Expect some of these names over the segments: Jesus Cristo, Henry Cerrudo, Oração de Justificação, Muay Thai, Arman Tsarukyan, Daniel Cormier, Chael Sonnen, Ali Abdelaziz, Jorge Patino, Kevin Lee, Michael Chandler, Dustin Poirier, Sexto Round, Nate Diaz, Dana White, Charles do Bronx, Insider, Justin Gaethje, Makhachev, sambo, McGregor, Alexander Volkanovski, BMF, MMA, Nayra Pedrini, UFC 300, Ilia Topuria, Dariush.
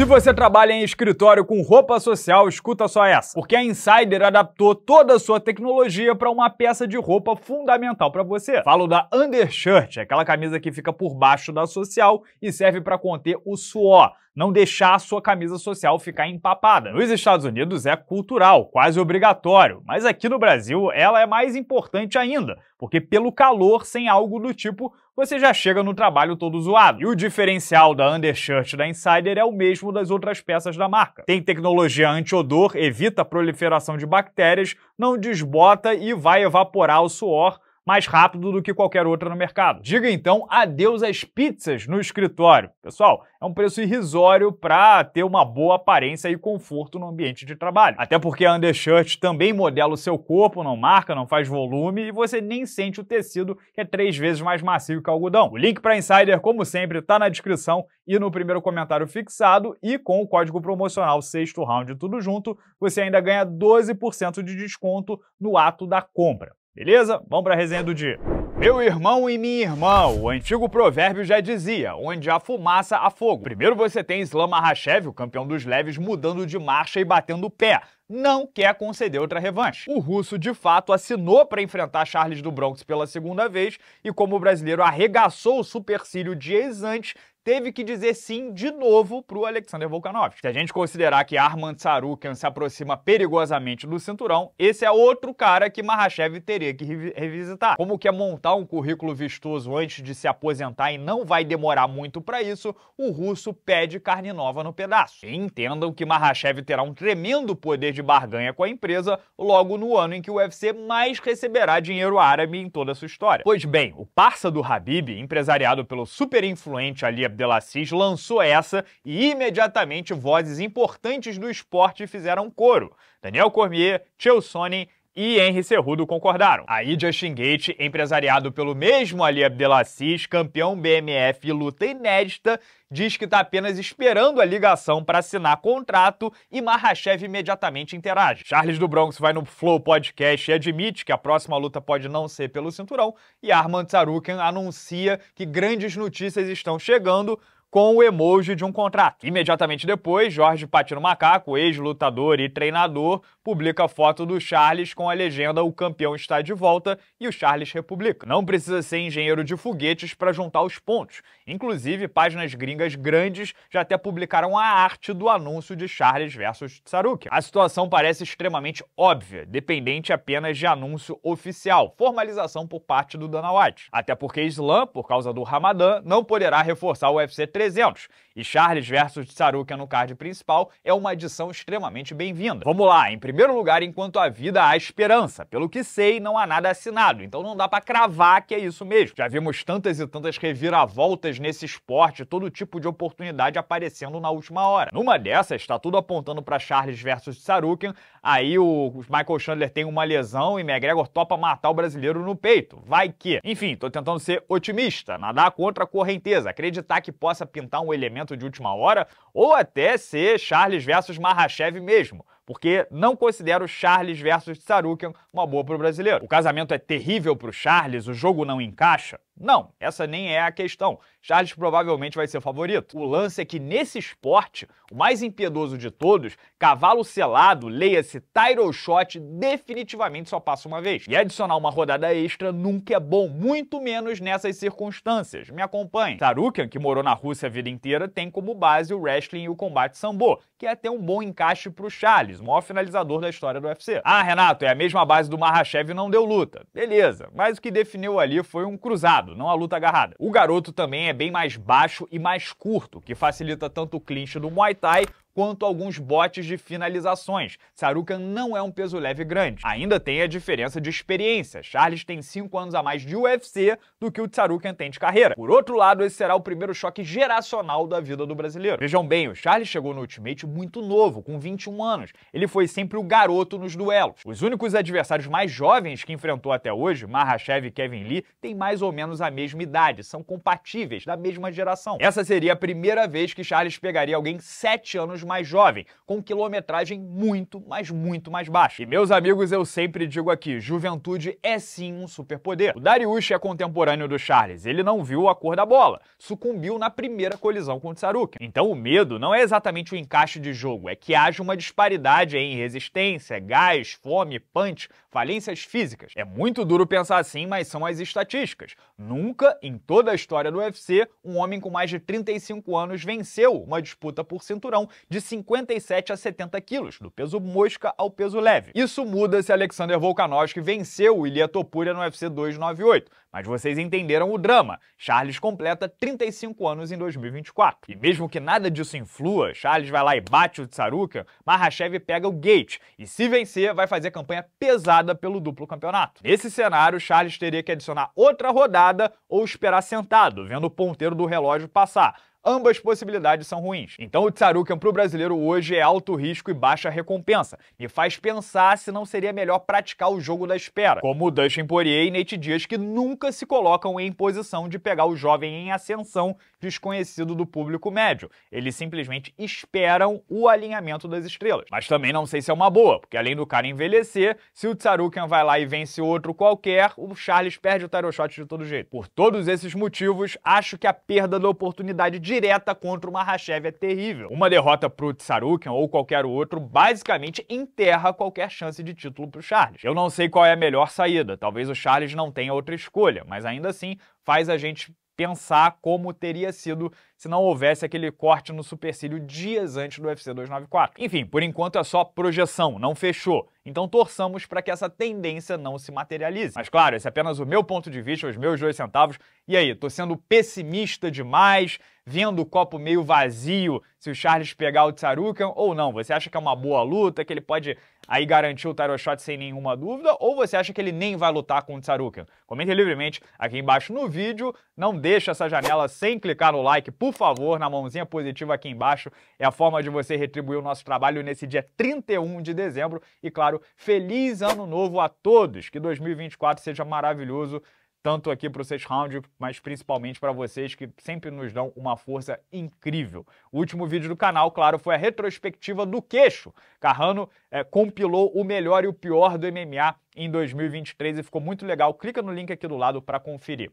Se você trabalha em escritório com roupa social, escuta só essa, porque a Insider adaptou toda a sua tecnologia para uma peça de roupa fundamental para você. Falo da undershirt, aquela camisa que fica por baixo da social e serve para conter o suor, não deixar a sua camisa social ficar empapada. Nos Estados Unidos é cultural, quase obrigatório, mas aqui no Brasil ela é mais importante ainda, porque pelo calor, sem algo do tipo, você já chega no trabalho todo zoado. E o diferencial da undershirt da Insider é o mesmo das outras peças da marca. Tem tecnologia anti-odor, evita a proliferação de bactérias, não desbota e vai evaporar o suor mais rápido do que qualquer outra no mercado. Diga então adeus às pizzas no escritório. Pessoal, é um preço irrisório para ter uma boa aparência e conforto no ambiente de trabalho. Até porque a undershirt também modela o seu corpo, não marca, não faz volume e você nem sente o tecido, que é 3 vezes mais macio que o algodão. O link para Insider, como sempre, tá na descrição e no primeiro comentário fixado, e com o código promocional Sexto Round tudo junto, você ainda ganha 12% de desconto no ato da compra. Beleza? Vamos para a resenha do dia. Meu irmão e minha irmã, o antigo provérbio já dizia, onde há fumaça, há fogo. Primeiro você tem Makhachev, o campeão dos leves, mudando de marcha e batendo o pé. Não quer conceder outra revanche. O russo, de fato, assinou para enfrentar Charles do Bronx pela segunda vez e, como o brasileiro arregaçou o supercílio dias antes, teve que dizer sim de novo para o Alexander Volkanovski. Se a gente considerar que Arman Tsarukyan se aproxima perigosamente do cinturão, esse é outro cara que Makhachev teria que revisitar. Como quer montar um currículo vistoso antes de se aposentar e não vai demorar muito para isso, o russo pede carne nova no pedaço. E entendam que Makhachev terá um tremendo poder de barganha com a empresa logo no ano em que o UFC mais receberá dinheiro árabe em toda a sua história. Pois bem, o parça do Habib, empresariado pelo super influente Ali Abdelaziz, lançou essa e imediatamente vozes importantes do esporte fizeram coro. Daniel Cormier, Chael Sonnen e Henry Cerrudo concordaram. Aí Justin Gaethje, empresariado pelo mesmo Ali Abdelaziz, campeão BMF e luta inédita, diz que está apenas esperando a ligação para assinar contrato e Makhachev imediatamente interage. Charles do Bronx vai no Flow Podcast e admite que a próxima luta pode não ser pelo cinturão e Arman Tsarukyan anuncia que grandes notícias estão chegando, com o emoji de um contrato. Imediatamente depois, Jorge Patino Macaco, ex-lutador e treinador, publica a foto do Charles com a legenda "O campeão está de volta" e o Charles republica. Não precisa ser engenheiro de foguetes para juntar os pontos. Inclusive, páginas gringas grandes já até publicaram a arte do anúncio de Charles versus Tsarukyan. A situação parece extremamente óbvia, dependente apenas de anúncio oficial, formalização por parte do Dana White. Até porque Islam, por causa do Ramadã, não poderá reforçar o UFC 300. E Charles versus Tsarukyan no card principal é uma adição extremamente bem-vinda. Vamos lá, em primeiro lugar, enquanto há vida, há esperança. Pelo que sei, não há nada assinado, então não dá pra cravar que é isso mesmo. Já vimos tantas e tantas reviravoltas nesse esporte, todo tipo de oportunidade aparecendo na última hora. Numa dessas, está tudo apontando pra Charles versus Tsarukyan, aí o Michael Chandler tem uma lesão e McGregor topa matar o brasileiro no peito. Vai que... Enfim, tô tentando ser otimista, nadar contra a correnteza, acreditar que possa pintar um elemento de última hora, ou até ser Charles versus Makhachev mesmo, porque não considero Charles versus Tsarukyan uma boa para o brasileiro. O casamento é terrível para o Charles, o jogo não encaixa? Não, essa nem é a questão. Charles provavelmente vai ser favorito. O lance é que nesse esporte, o mais impiedoso de todos, cavalo selado, leia-se title shot, definitivamente só passa uma vez. E adicionar uma rodada extra nunca é bom, muito menos nessas circunstâncias. Me acompanhe. Tsarukyan, que morou na Rússia a vida inteira, tem como base o wrestling e o combate sambo, que é até um bom encaixe para o Charles, o maior finalizador da história do UFC. Ah, Renato, é a mesma base do Makhachev e não deu luta. Beleza, mas o que definiu ali foi um cruzado, não a luta agarrada. O garoto também é bem mais baixo e mais curto, que facilita tanto o clinch do Muay Thai quanto alguns botes de finalizações. Tsarukyan não é um peso leve grande. Ainda tem a diferença de experiência. Charles tem 5 anos a mais de UFC do que o Tsarukyan tem de carreira. Por outro lado, esse será o primeiro choque geracional da vida do brasileiro. Vejam bem, o Charles chegou no Ultimate muito novo, com 21 anos. Ele foi sempre o garoto nos duelos. Os únicos adversários mais jovens que enfrentou até hoje, Makhachev e Kevin Lee, têm mais ou menos a mesma idade, são compatíveis, da mesma geração. Essa seria a primeira vez que Charles pegaria alguém 7 anos mais jovem, com quilometragem muito, mas muito mais baixa. E meus amigos, eu sempre digo aqui, juventude é sim um superpoder. O Dariush é contemporâneo do Charles, ele não viu a cor da bola, sucumbiu na primeira colisão com o Tsarukyan. Então o medo não é exatamente o encaixe de jogo, é que haja uma disparidade em resistência, gás, fome, punch, falências físicas. É muito duro pensar assim, mas são as estatísticas. Nunca, em toda a história do UFC, um homem com mais de 35 anos venceu uma disputa por cinturão de 57 a 70 quilos, do peso mosca ao peso leve. Isso muda se Alexander Volkanovski venceu o Ilia Topuria no UFC 298, mas vocês entenderam o drama. Charles completa 35 anos em 2024. E mesmo que nada disso influa, Charles vai lá e bate o Tsarukyan, Makhachev pega o Gaethje e se vencer vai fazer campanha pesada pelo duplo campeonato. Nesse cenário, Charles teria que adicionar outra rodada ou esperar sentado, vendo o ponteiro do relógio passar. Ambas possibilidades são ruins. Então o Tsarukyan pro brasileiro hoje é alto risco e baixa recompensa. Me faz pensar se não seria melhor praticar o jogo da espera, como o Dustin Poirier e Nate Diaz, que nunca se colocam em posição de pegar o jovem em ascensão, desconhecido do público médio. Eles simplesmente esperam o alinhamento das estrelas. Mas também não sei se é uma boa, porque além do cara envelhecer, se o Tsarukyan vai lá e vence outro qualquer, o Charles perde o title shot de todo jeito. Por todos esses motivos, acho que a perda da oportunidade direta contra o Makhachev é terrível. Uma derrota pro Tsarukyan ou qualquer outro basicamente enterra qualquer chance de título pro Charles. Eu não sei qual é a melhor saída, talvez o Charles não tenha outra escolha, mas ainda assim faz a gente pensar como teria sido se não houvesse aquele corte no supercílio dias antes do UFC 294. Enfim, por enquanto é só projeção, não fechou. Então torçamos para que essa tendência não se materialize. Mas claro, esse é apenas o meu ponto de vista, os meus 2 centavos. E aí, tô sendo pessimista demais, vendo o copo meio vazio se o Charles pegar o Tsarukyan ou não? Você acha que é uma boa luta, que ele pode aí garantir o title shot sem nenhuma dúvida? Ou você acha que ele nem vai lutar com o Tsarukyan? Comente livremente aqui embaixo no vídeo. Não deixa essa janela sem clicar no like, por favor, na mãozinha positiva aqui embaixo. É a forma de você retribuir o nosso trabalho nesse dia 31 de dezembro. E claro, feliz ano novo a todos! Que 2024 seja maravilhoso, tanto aqui para o Sexto Round, mas principalmente para vocês que sempre nos dão uma força incrível. O último vídeo do canal, claro, foi a retrospectiva do queixo. Carrano compilou o melhor e o pior do MMA em 2023 e ficou muito legal. Clica no link aqui do lado para conferir.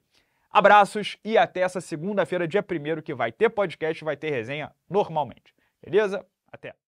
Abraços e até essa segunda-feira, dia 1º, que vai ter podcast, vai ter resenha normalmente. Beleza? Até!